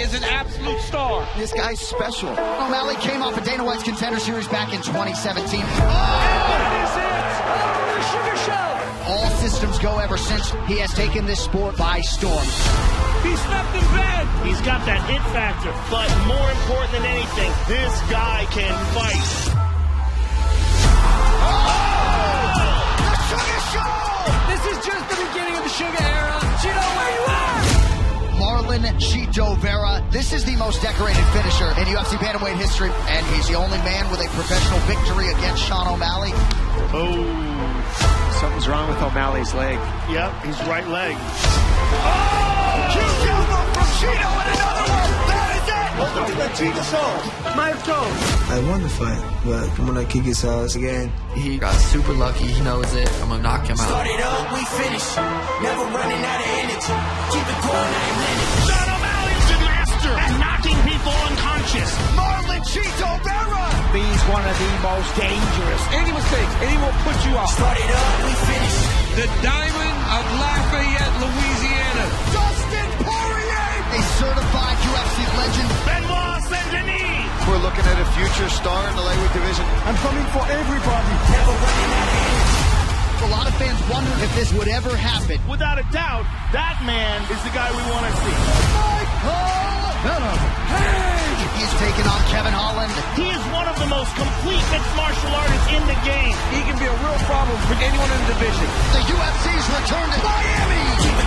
is an absolute star. This guy's special. O'Malley came off of Dana White's Contender Series back in 2017. Oh! And that is it! Over the sugar show! All systems go ever since. He has taken this sport by storm. He slept in bed. He's got that hit factor. But more important than anything, this guy can fight. Chito Vera. This is the most decorated finisher in UFC bantamweight history, and he's the only man with a professional victory against Sean O'Malley. Oh, something's wrong with O'Malley's leg. Yep, his right leg. Oh, cucumber from Chito and another one. That is it. I won the fight, but I'm gonna kick his ass again. He got super lucky. He knows it. I'm gonna knock him out. Start it up, we finish. Never running out of energy. Keep it going, I ain't letting it. Sean O'Malley's a master at knocking people unconscious. Marlon Chito Vera. He's one of the most dangerous. Any mistakes, and he will put you off. Start it up, we finish. The Diamond of Lafayette, Louisiana. Dustin Poirier, a certified UFC legend. Benoit Saint-Denis. We're looking at a future star in the lightweight division. I'm coming for everybody. Never running out of energy. A lot of fans wonder if this would ever happen. Without a doubt, that man is the guy we want to see. Michael Venom. Hey! He's taking on Kevin Holland. He is one of the most complete mixed martial artists in the game. He can be a real problem for anyone in the division. The UFC's return to Miami.